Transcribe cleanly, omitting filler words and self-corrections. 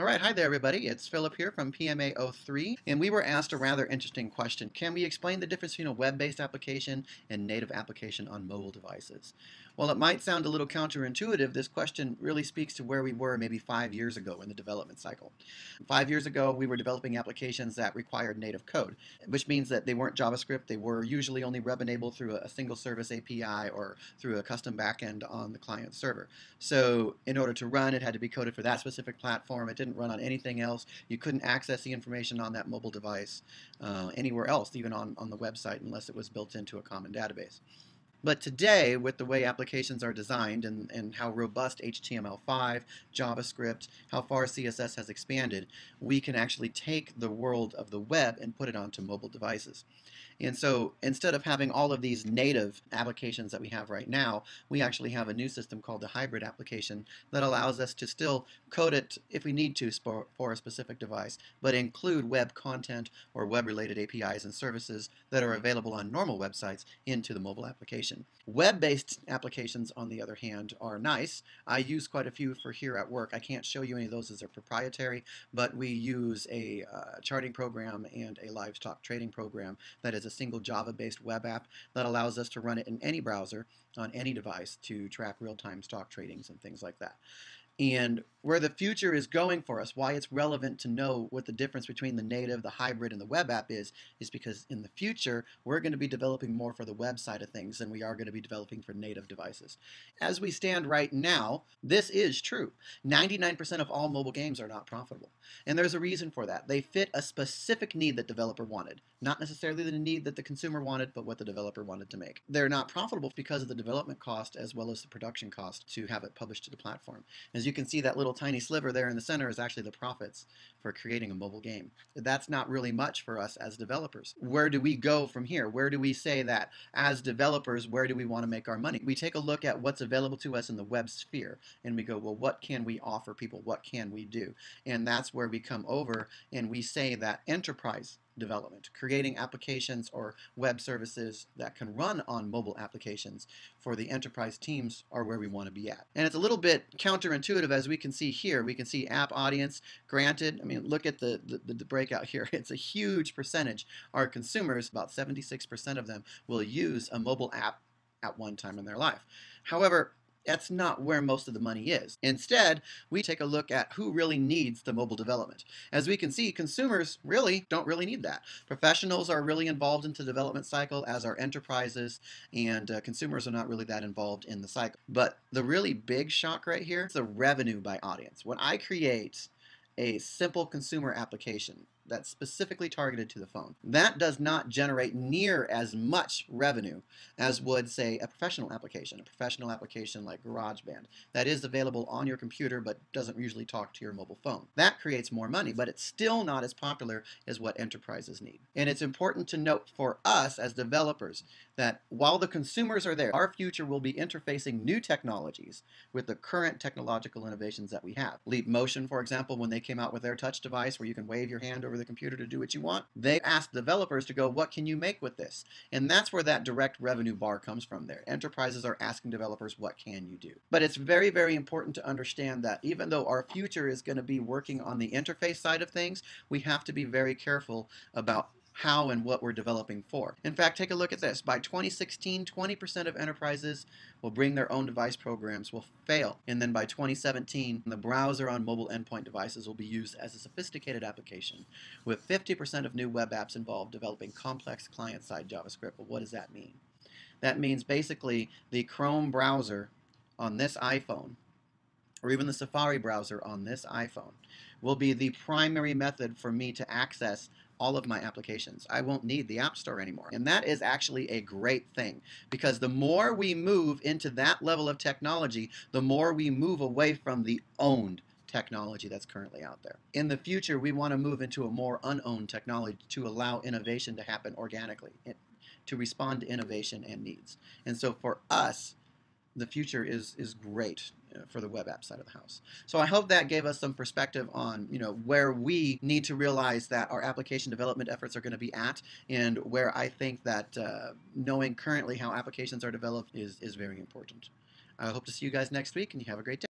All right, hi there everybody, it's Philip here from PMA 03, and we were asked a rather interesting question. Can we explain the difference between a web-based application and native application on mobile devices? Well, it might sound a little counterintuitive. This question really speaks to where we were maybe 5 years ago in the development cycle. 5 years ago, we were developing applications that required native code, which means that they weren't JavaScript. They were usually only web-enabled through a single service API or through a custom backend on the client server. So in order to run, it had to be coded for that specific platform. It didn't run on anything else. You couldn't access the information on that mobile device anywhere else, even on the website, unless it was built into a common database. But today, with the way applications are designed and how robust HTML5, JavaScript, how far CSS has expanded, we can actually take the world of the web and put it onto mobile devices. And so instead of having all of these native applications that we have right now, we actually have a new system called the hybrid application that allows us to still code it if we need to for a specific device, but include web content or web-related APIs and services that are available on normal websites into the mobile application. Web-based applications, on the other hand, are nice. I use quite a few for here at work. I can't show you any of those as they're proprietary, but we use a charting program and a livestock trading program that is a single Java-based web app that allows us to run it in any browser on any device to track real-time stock tradings and things like that. And where the future is going for us, why it's relevant to know what the difference between the native, the hybrid, and the web app is because in the future, we're going to be developing more for the web side of things than we are going to be developing for native devices. As we stand right now, this is true. 99% of all mobile games are not profitable. And there's a reason for that. They fit a specific need that developer wanted. Not necessarily the need that the consumer wanted, but what the developer wanted to make. They're not profitable because of the development cost as well as the production cost to have it published to the platform. As you can see, that little tiny sliver there in the center is actually the profits for creating a mobile game. That's not really much for us as developers. Where do we go from here? Where do we say that as developers, where do we want to make our money? We take a look at what's available to us in the web sphere and we go, well, what can we offer people? What can we do? And that's where we come over and we say that enterprise development, creating applications or web services that can run on mobile applications for the enterprise teams are where we want to be at. And it's a little bit counterintuitive as we can see here. We can see app audience. Granted, I mean, look at the breakout here. It's a huge percentage. Our consumers, about 76% of them, will use a mobile app at one time in their life. However, that's not where most of the money is. Instead, we take a look at who really needs the mobile development. As we can see, consumers really don't really need that. Professionals are really involved in the development cycle, as are enterprises, and consumers are not really that involved in the cycle. But the really big shock right here is the revenue by audience. When I create a simple consumer application that's specifically targeted to the phone, that does not generate near as much revenue as would, say, a professional application like GarageBand that is available on your computer but doesn't usually talk to your mobile phone. That creates more money, but it's still not as popular as what enterprises need. And it's important to note for us as developers that while the consumers are there, our future will be interfacing new technologies with the current technological innovations that we have. Leap Motion, for example, when they came out with their touch device where you can wave your hand over the computer to do what you want, they ask developers to go, what can you make with this? And that's where that direct revenue bar comes from there. Enterprises are asking developers, what can you do? But it's very, very important to understand that even though our future is going to be working on the interface side of things, we have to be very careful about how and what we're developing for. In fact, take a look at this. By 2016, 20% of enterprises will bring their own device programs, will fail. And then by 2017, the browser on mobile endpoint devices will be used as a sophisticated application, with 50% of new web apps involved developing complex client-side JavaScript. But what does that mean? That means basically the Chrome browser on this iPhone, or even the Safari browser on this iPhone, will be the primary method for me to access all of my applications. I won't need the App Store anymore. And that is actually a great thing, because the more we move into that level of technology, the more we move away from the owned technology that's currently out there. In the future, we want to move into a more unowned technology to allow innovation to happen organically, to respond to innovation and needs. And so for us, the future is great for the web app side of the house. So I hope that gave us some perspective on, where we need to realize that our application development efforts are going to be at, and where I think that knowing currently how applications are developed is very important. I hope to see you guys next week, and you have a great day.